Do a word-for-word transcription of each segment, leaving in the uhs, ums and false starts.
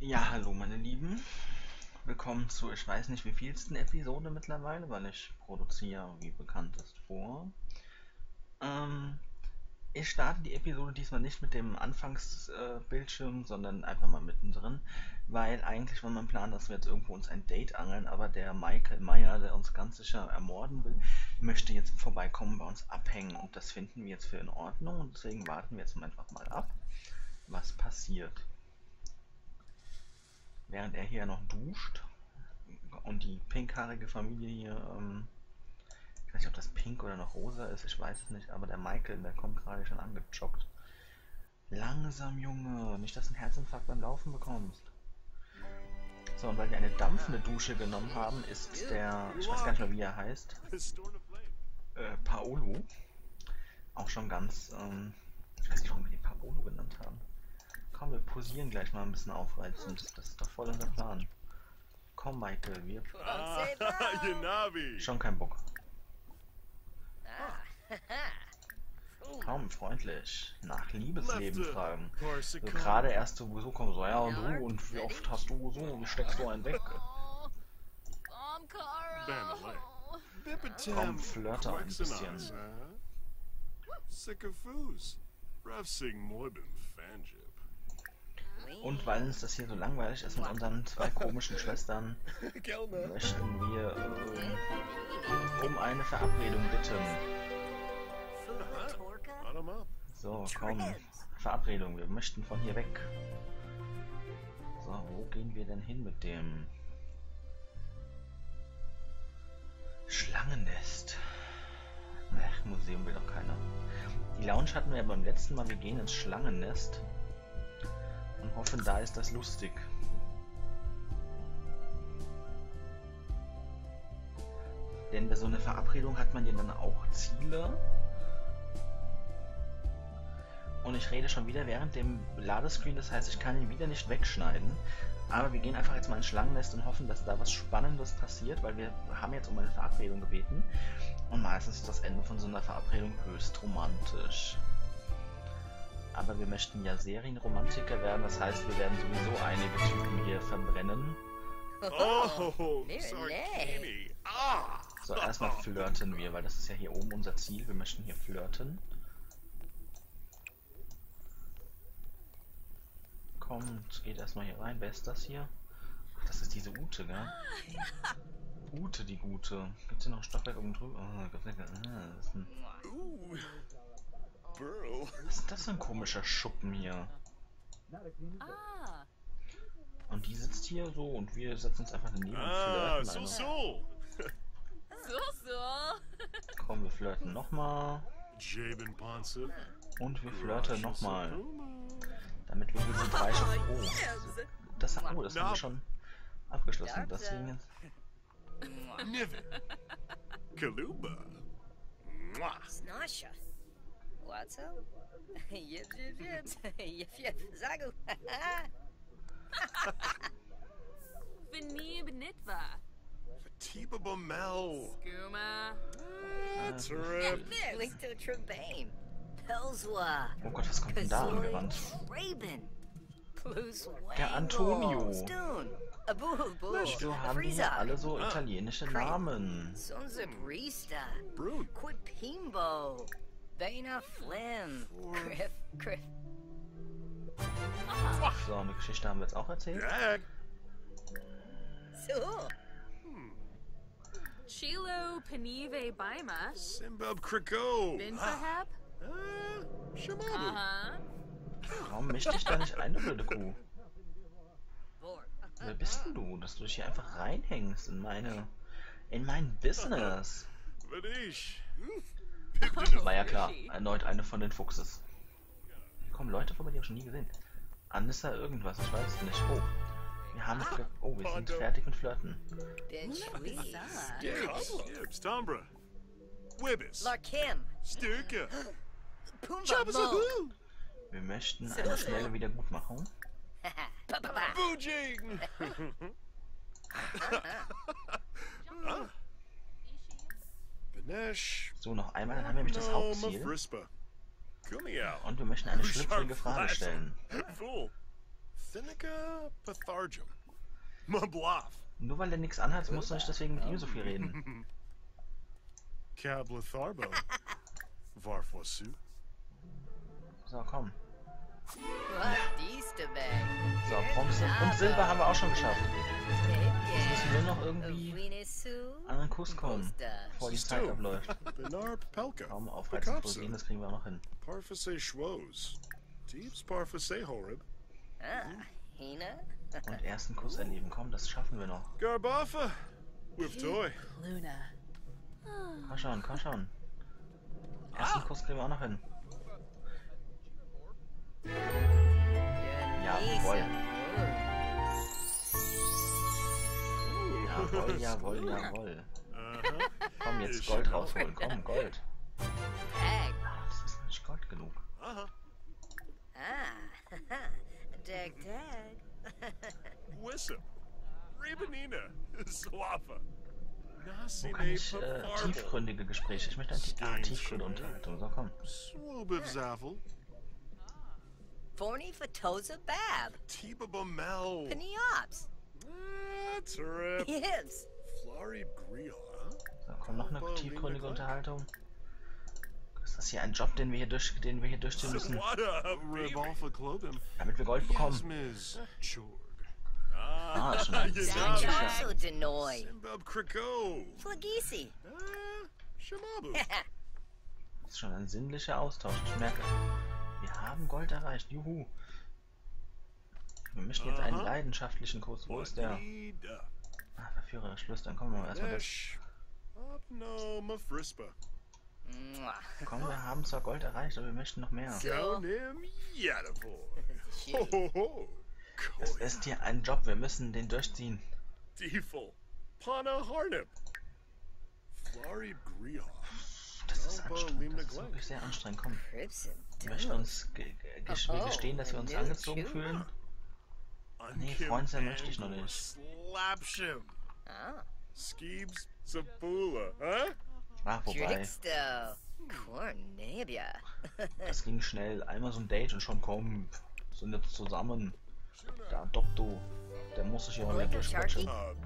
Ja, hallo meine Lieben, willkommen zur, ich weiß nicht wievielsten Episode mittlerweile, weil ich produziere, wie bekannt ist, vor. Ähm, ich starte die Episode diesmal nicht mit dem Anfangsbildschirm, äh, sondern einfach mal mittendrin, weil eigentlich war mein Plan, dass wir jetzt irgendwo uns ein Date angeln, aber der Michael Meyer, der uns ganz sicher ermorden will, möchte jetzt vorbeikommen, bei uns abhängen und das finden wir jetzt für in Ordnung und deswegen warten wir jetzt einfach mal ab, was passiert. Während er hier noch duscht und die pinkhaarige Familie hier, ähm, ich weiß nicht, ob das pink oder noch rosa ist, ich weiß es nicht, aber der Michael, der kommt gerade schon angejoggt. Langsam, Junge, nicht, dass du einen Herzinfarkt beim Laufen bekommst. So, und weil wir eine dampfende Dusche genommen haben, ist der, ich weiß gar nicht mehr, wie er heißt, äh, Paolo, auch schon ganz, ähm, ich weiß nicht, warum wir den Paolo genannt haben. Komm, wir posieren gleich mal ein bisschen aufreizend. Das ist doch voll unser Plan. Komm, Michael, wir... Ah, schon kein Bock. Komm, freundlich. Nach Liebesleben fragen. Also gerade erst sowieso komm so, ja und du, und wie oft hast du so, wie steckst du einen weg? Komm, flirte ein bisschen. Und weil uns das hier so langweilig ist mit unseren zwei komischen Schwestern, möchten wir äh, um eine Verabredung bitten. So, komm. Verabredung, wir möchten von hier weg. So, wo gehen wir denn hin mit dem Schlangennest? Ach, Museum will doch keiner. Die Lounge hatten wir ja beim letzten Mal, wir gehen ins Schlangennest. Und hoffen, da ist das lustig. Denn bei so einer Verabredung hat man ja dann auch Ziele. Und ich rede schon wieder während dem Ladescreen, das heißt, ich kann ihn wieder nicht wegschneiden. Aber wir gehen einfach jetzt mal ins Schlangennest und hoffen, dass da was Spannendes passiert, weil wir haben jetzt um eine Verabredung gebeten. Und meistens ist das Ende von so einer Verabredung höchst romantisch. Aber wir möchten ja Serienromantiker werden, das heißt, wir werden sowieso einige Typen hier verbrennen. Oh, so, erstmal flirten wir, weil das ist ja hier oben unser Ziel. Wir möchten hier flirten. Komm, es geht erstmal hier rein. Wer ist das hier? Ach, das ist diese Ute, gell? Ute, die Gute. Gibt's hier noch ein Stockwerk oben drüber? Oh, gibt's nicht. Ah, das ist ein... Was ist das für ein komischer Schuppen hier? Und die sitzt hier so und wir setzen uns einfach daneben und flirten. So, so. Komm, wir flirten nochmal. Und wir flirten nochmal. Damit wir diese drei schon... Oh, das, oh, das haben wir schon abgeschlossen. Das ging jetzt. Oh Gott, was kommt denn da angerannt? Der Antonio. Wieso haben die alle so italienische Namen? Dana Flynn, Griff, Griff. Aha. So, eine Geschichte haben wir jetzt auch erzählt. So. Chilo Penive Baima. Simbab Kriko. Binfahab. Warum mischt dich da nicht ein, du blöde Kuh? Wer bist denn du, dass du dich hier einfach reinhängst in meine... in mein Business? War ja klar, erneut eine von den Fuchses. Hier kommen Leute vorbei, die habe ich schon nie gesehen. Anissa irgendwas, ich weiß nicht. Oh, wir haben... Oh, wir sind fertig mit Flirten. Wir möchten eine schnelle Wiedergutmachung. So, noch einmal, dann haben wir nämlich das Hauptziel. Und wir möchten eine schlüpfrige Frage stellen. Arnica Pathargum. Nur weil er nichts anhat, muss er nicht deswegen mit ihm so viel reden. Cabletharbo. Varfosu. So, komm. So, Bronze und Silber haben wir auch schon geschafft. Jetzt müssen wir noch irgendwie an den Kuss kommen, bevor die Zeit abläuft. Kaum aufreißen, gehen, das kriegen wir noch hin. Und ersten Kuss erleben, komm, das schaffen wir noch. Komm schon, komm schon. Ersten Kuss kriegen wir auch noch hin. Jawohl. Jawohl, jawohl, jawohl. Komm, jetzt Gold rausholen. Komm, Gold. Das ist nicht Gold genug. Wo kann ich äh, tiefgründige Gespräche? Ich möchte eine tiefgründige Unterhaltung. So, komm. Forni Fatosa Bab. Tiba Bamel. Peniops. Trip. Hips. Florib Griel, huh? So, komm, noch eine tiefgründige Unterhaltung. Ist das hier ein Job, den wir hier, durch, den wir hier durchziehen müssen? Damit wir Gold bekommen. Ah, schon mal. Das ist schon ein sinnlicher Austausch, ich merke. Wir haben Gold erreicht, juhu! Wir möchten jetzt einen leidenschaftlichen Kuss. Wo ist der? Ah, verführerisch flüstern. Kommen wir mal erstmal durch. Komm, wir haben zwar Gold erreicht, aber wir möchten noch mehr. Es ist hier ein Job, wir müssen den durchziehen. Das ist anstrengend, das ist wirklich sehr anstrengend, komm. Wir möchten uns ge ge gestehen, dass wir uns angezogen fühlen. Nee, Freund sein möchte ich noch nicht. Ach, wobei. Das ging schnell. Einmal so ein Date und schon komm. Sind jetzt zusammen. Da, Doktor. Der muss sich ja mal mehr durchquatschen. Was?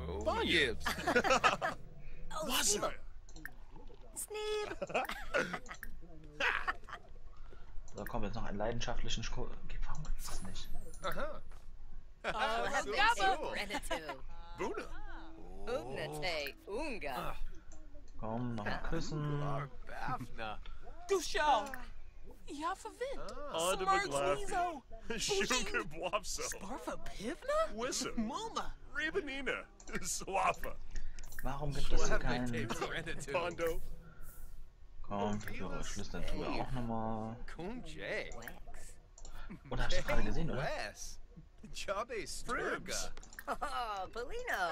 So, komm, jetzt noch einen leidenschaftlichen Schko... Warum gibt's das nicht? Aha. Komm, noch mal küssen. Du schau! Ja, verwirrt. Smarglizo! Schugebwapso! Sparfa Pivna? Wissam! Mulma! Rebenina! Swafa! Warum gibt es hier keinen... Komm, für Schlüssel tue ich auch nochmal. Oder hast du gerade gesehen, oder? Oh, Polino!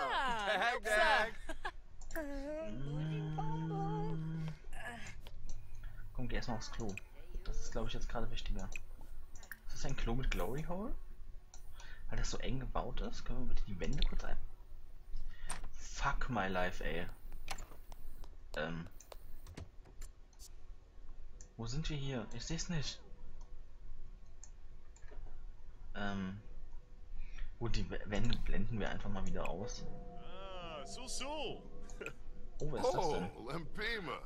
Komm, geh erstmal aufs Klo. Das ist, glaube ich, jetzt gerade wichtiger. Ist das ein Klo mit Glory Hole? Weil das so eng gebaut ist, können wir bitte die Wände kurz ein... Fuck my life, ey. Ähm. Wo sind wir hier? Ich seh's nicht. Ähm. Gut, die Wände blenden wir einfach mal wieder aus. Oh, was ist das denn?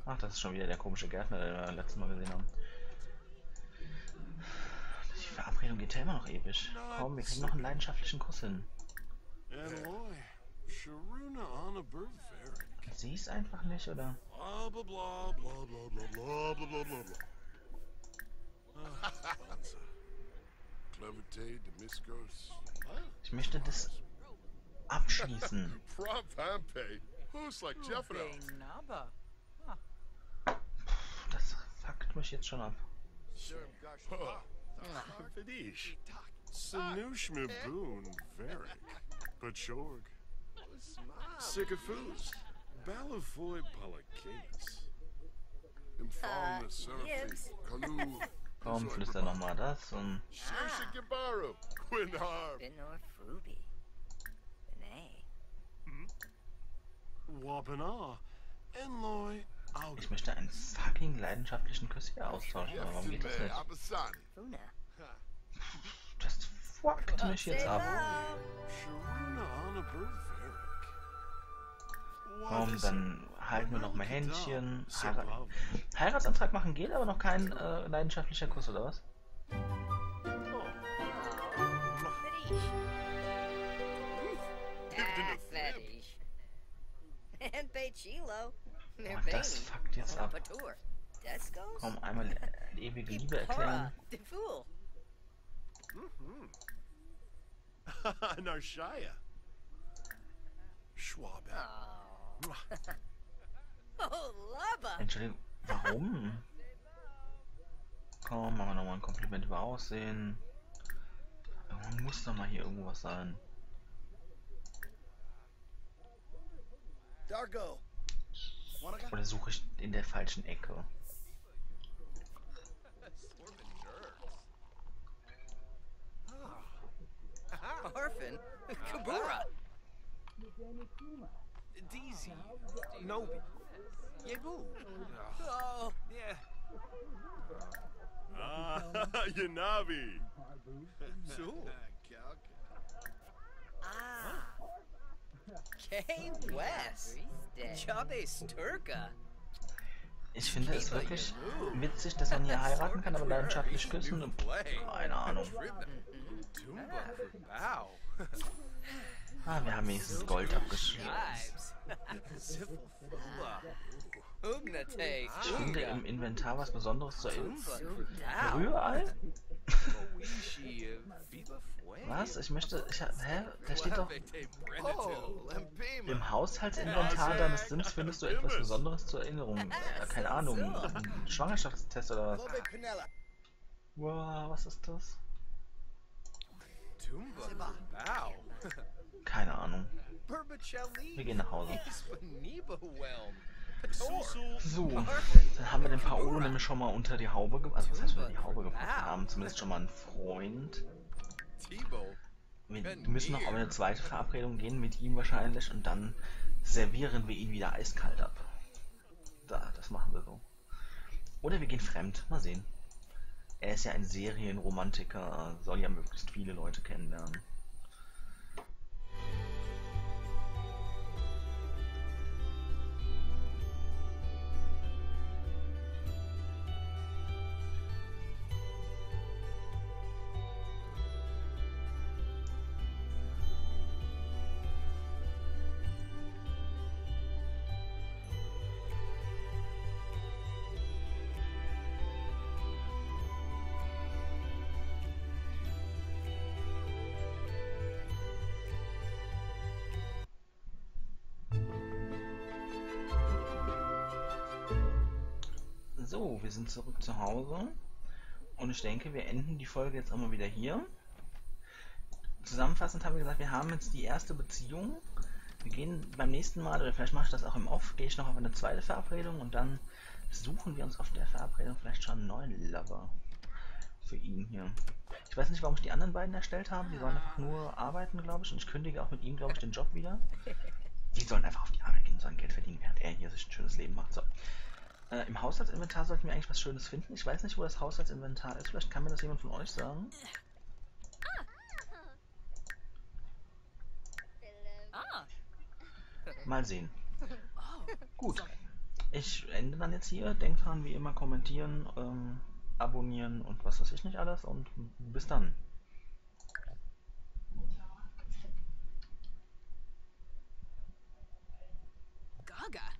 Ach, das ist schon wieder der komische Gärtner, den wir letztes Mal gesehen haben. Die Verabredung geht ja immer noch ewig. Komm, wir kriegen noch einen leidenschaftlichen Kuss hin. Sie ist einfach nicht, oder? Ich möchte das abschließen. Das fuckt mich jetzt schon ab. Sycophus, Balavoy Palakins. Im Fall des Serapis, Kalu. Komm, flüster nochmal das und. Shushikibaru, Quinharb. Benor Frubi. Benay. Wapana, Enloy, Audi. Ich möchte einen fucking leidenschaftlichen Küss hier austauschen, aber warum geht das nicht? Just fuckt mich jetzt ab. Komm, dann halten wir noch mal Händchen. Heirat Heiratsantrag machen geht, aber noch kein äh, leidenschaftlicher Kuss, oder was? Und das fuckt jetzt ab. Komm, einmal die ewige Liebe erklären. Entschuldigung, warum? Komm, machen wir nochmal ein Kompliment über Aussehen. Irgendwann muss doch mal hier irgendwas sein. Oder suche ich in der falschen Ecke? Orphan, Kabura, Daisy, Nobi, Yebu. Oh, yeah. Ah, Yanabi. So. Ah. Kay West. Chave Sturka. Ich finde es wirklich witzig, dass man hier heiraten kann, aber leidenschaftlich küssen und keine Ahnung. Ah, wir haben wenigstens Gold abgeschrieben. Ich finde im Inventar was Besonderes zu Rührei? Was? Ich möchte... Ich, hä? Da steht doch... Im Haushaltsinventar deines Sims findest du etwas Besonderes zur Erinnerung. Äh, keine Ahnung. Ein Schwangerschaftstest oder was? Wow, was ist das? Keine Ahnung. Wir gehen nach Hause. So, dann haben wir den Paolo nämlich schon mal unter die Haube gebracht. Also was heißt unter die Haube gebracht? Wir haben zumindest schon mal einen Freund. Wir müssen noch auf eine zweite Verabredung gehen mit ihm wahrscheinlich und dann servieren wir ihn wieder eiskalt ab. Da, das machen wir so. Oder wir gehen fremd, mal sehen. Er ist ja ein Serienromantiker, soll ja möglichst viele Leute kennenlernen. So, wir sind zurück zu Hause und ich denke, wir enden die Folge jetzt auch mal wieder hier. Zusammenfassend haben wir gesagt, wir haben jetzt die erste Beziehung. Wir gehen beim nächsten Mal, oder vielleicht mache ich das auch im Off, gehe ich noch auf eine zweite Verabredung und dann suchen wir uns auf der Verabredung vielleicht schon einen neuen Lover für ihn hier. Ich weiß nicht, warum ich die anderen beiden erstellt habe. Die sollen einfach nur arbeiten, glaube ich, und ich kündige auch mit ihm, glaube ich, den Job wieder. Die sollen einfach auf die Arbeit gehen und sollen Geld verdienen, während er hier sich ein schönes Leben macht. So. Äh, Im Haushaltsinventar sollten wir eigentlich was Schönes finden. Ich weiß nicht, wo das Haushaltsinventar ist. Vielleicht kann mir das jemand von euch sagen. Mal sehen. Gut. Ich ende dann jetzt hier. Denkt dran, wie immer, kommentieren, ähm, abonnieren und was weiß ich nicht alles. Und bis dann. Gaga.